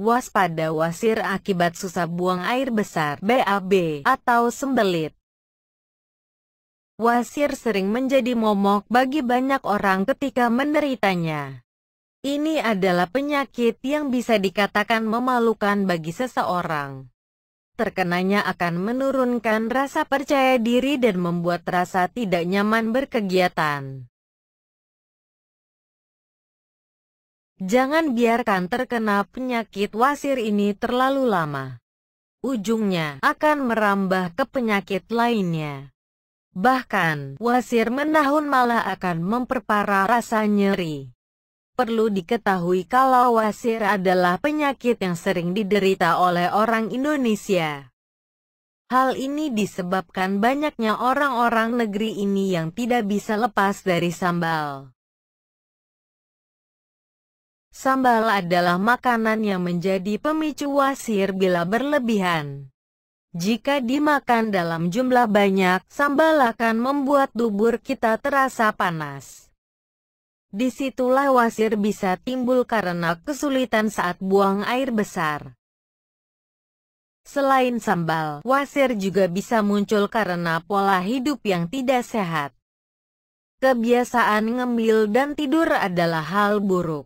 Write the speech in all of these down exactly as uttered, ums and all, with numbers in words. waspada wasir akibat susah buang air besar B A B atau sembelit. Wasir sering menjadi momok bagi banyak orang ketika menderitanya. Ini adalah penyakit yang bisa dikatakan memalukan bagi seseorang. Terkenanya akan menurunkan rasa percaya diri dan membuat rasa tidak nyaman berkegiatan. Jangan biarkan terkena penyakit wasir ini terlalu lama. Ujungnya akan merambah ke penyakit lainnya. Bahkan, wasir menahun malah akan memperparah rasa nyeri. Perlu diketahui kalau wasir adalah penyakit yang sering diderita oleh orang Indonesia. Hal ini disebabkan banyaknya orang-orang negeri ini yang tidak bisa lepas dari sambal. Sambal adalah makanan yang menjadi pemicu wasir bila berlebihan. Jika dimakan dalam jumlah banyak, sambal akan membuat tubuh kita terasa panas. Disitulah wasir bisa timbul karena kesulitan saat buang air besar. Selain sambal, wasir juga bisa muncul karena pola hidup yang tidak sehat. Kebiasaan ngemil dan tidur adalah hal buruk.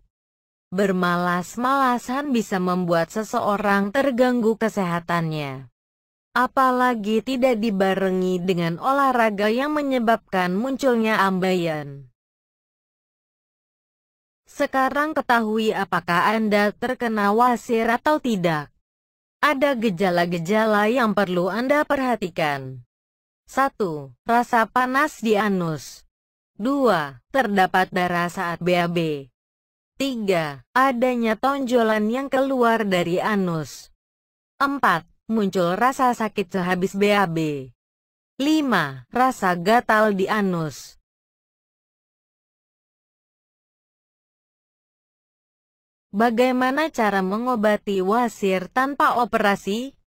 Bermalas-malasan bisa membuat seseorang terganggu kesehatannya. Apalagi tidak dibarengi dengan olahraga yang menyebabkan munculnya ambeien. Sekarang ketahui apakah Anda terkena wasir atau tidak. Ada gejala-gejala yang perlu Anda perhatikan. satu. Rasa panas di anus. dua. Terdapat darah saat B A B. tiga. Adanya tonjolan yang keluar dari anus. empat. Muncul rasa sakit sehabis B A B. lima. Rasa gatal di anus. Bagaimana cara mengobati wasir tanpa operasi?